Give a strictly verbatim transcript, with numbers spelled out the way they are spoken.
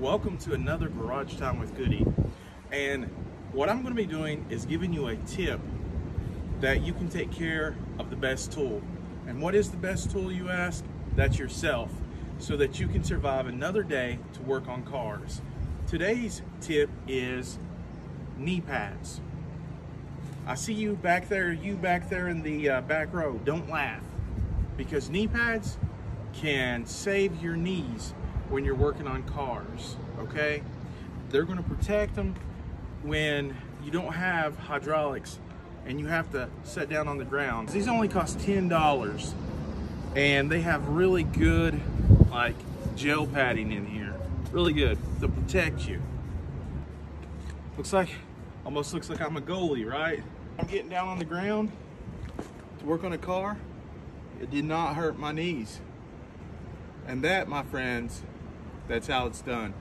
Welcome to another Garage Time with Goody. And what I'm going to be doing is giving you a tip that you can take care of the best tool. And what is the best tool, you ask? That's yourself, so that you can survive another day to work on cars. Today's tip is knee pads. I see you back there, you back there in the uh, back row. Don't laugh, because knee pads can save your knees when you're working on cars, okay? They're gonna protect them when you don't have hydraulics and you have to sit down on the ground. These only cost ten dollars and they have really good, like, gel padding in here. Really good, to protect you. Looks like, almost looks like I'm a goalie, right? I'm getting down on the ground to work on a car. It did not hurt my knees. And that, my friends, that's how it's done.